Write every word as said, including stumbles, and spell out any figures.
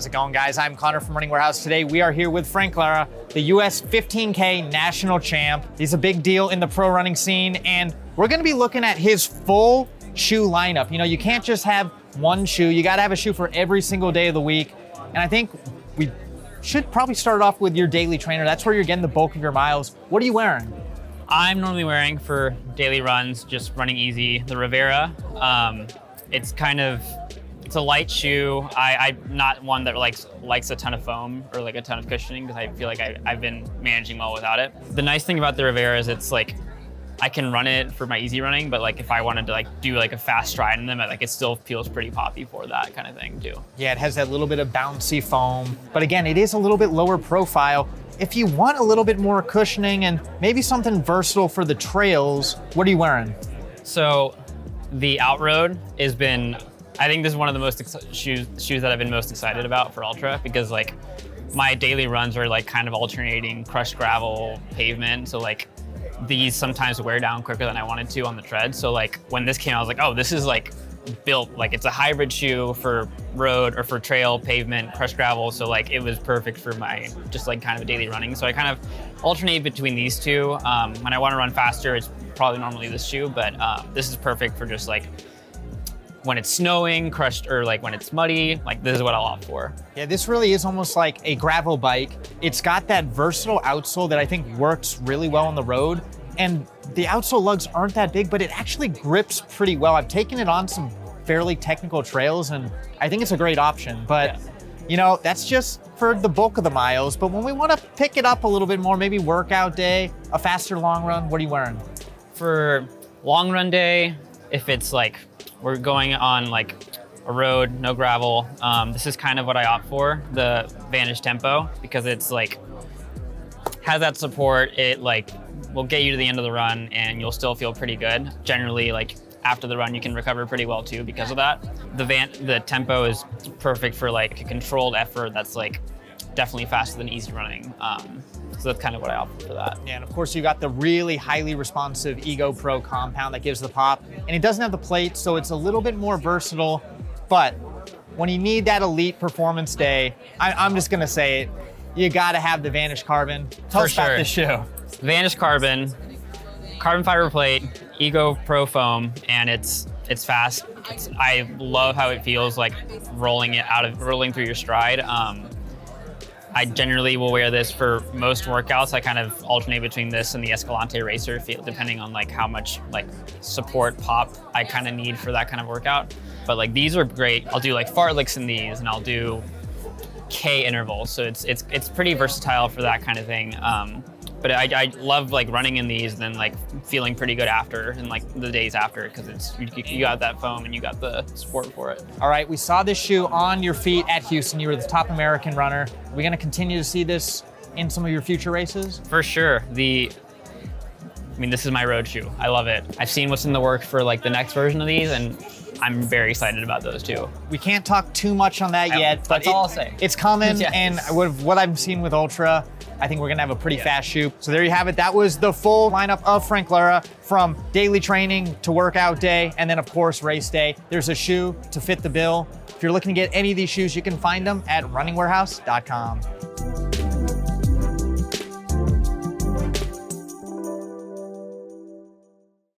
How's it going, guys? I'm Connor from Running Warehouse. Today we are here with Frank Lara, the U S fifteen K national champ. He's a big deal in the pro running scene, and we're gonna be looking at his full shoe lineup. You know, you can't just have one shoe. You gotta have a shoe for every single day of the week. And I think we should probably start off with your daily trainer. That's where you're getting the bulk of your miles. What are you wearing? I'm normally wearing for daily runs, just running easy, the Rivera. Um, it's kind of, it's a light shoe. I, I'm not one that likes likes a ton of foam or like a ton of cushioning, because I feel like I, I've been managing well without it. The nice thing about the Rivera is it's like, I can run it for my easy running, but like if I wanted to like do like a fast stride in them, I, like it still feels pretty poppy for that kind of thing too. Yeah, it has that little bit of bouncy foam, but again, it is a little bit lower profile. If you want a little bit more cushioning and maybe something versatile for the trails, what are you wearing? So the Outroad has been, I think this is one of the most ex shoes, shoes that I've been most excited about for ultra, because like my daily runs are like kind of alternating crushed gravel, pavement. So like these sometimes wear down quicker than I wanted to on the tread. So like when this came out, I was like, oh, this is like built, like it's a hybrid shoe for road or for trail, pavement, crushed gravel. So like it was perfect for my just like kind of daily running. So I kind of alternate between these two. Um, when I want to run faster, it's probably normally this shoe, but uh, this is perfect for just like when it's snowing, crushed, or like when it's muddy, like this is what I'll opt for. Yeah, this really is almost like a gravel bike. It's got that versatile outsole that I think works really well on the road. And the outsole lugs aren't that big, but it actually grips pretty well. I've taken it on some fairly technical trails, and I think it's a great option. But yeah, you know, that's just for the bulk of the miles. But when we want to pick it up a little bit more, maybe workout day, a faster long run, what are you wearing? For long run day, if it's like, we're going on like a road, no gravel, um, this is kind of what I opt for, the Vanish Tempo, because it's like, has that support, it like will get you to the end of the run and you'll still feel pretty good. Generally, like after the run, you can recover pretty well too because of that. The van, the Tempo is perfect for like a controlled effort that's like definitely faster than easy running. Um, So that's kind of what I offer for that. Yeah, and of course you got the really highly responsive Ego Pro compound that gives the pop, and it doesn't have the plate, so it's a little bit more versatile. But when you need that elite performance day, I, I'm just gonna say it, you gotta have the Vanish Carbon. Tell us about this shoe. Vanish Carbon, carbon fiber plate, Ego Pro foam, and it's it's fast. It's, I love how it feels like rolling it out of rolling through your stride. Um, I generally will wear this for most workouts. I kind of alternate between this and the Escalante racer, depending on like how much like support pop I kind of need for that kind of workout. But like these are great. I'll do like fartleks in these, and I'll do K intervals. So it's it's it's pretty versatile for that kind of thing. Um, but I, I love like running in these, and then like feeling pretty good after, and like the days after, because it's you, you got that foam and you got the support for it. All right, we saw this shoe on your feet at Houston. You were the top American runner. Are we gonna continue to see this in some of your future races? For sure. The, I mean, this is my road shoe. I love it. I've seen what's in the work for like the next version of these, and I'm very excited about those too. We can't talk too much on that I, yet, but that's it, all I'll say. It's coming, yes. And what I've seen with Ultra, I think we're gonna have a pretty yeah. fast shoe. So there you have it. That was the full lineup of Frank Lara, from daily training to workout day, and then of course race day. There's a shoe to fit the bill. If you're looking to get any of these shoes, you can find them at running warehouse dot com.